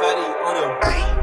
Fatty on a beat.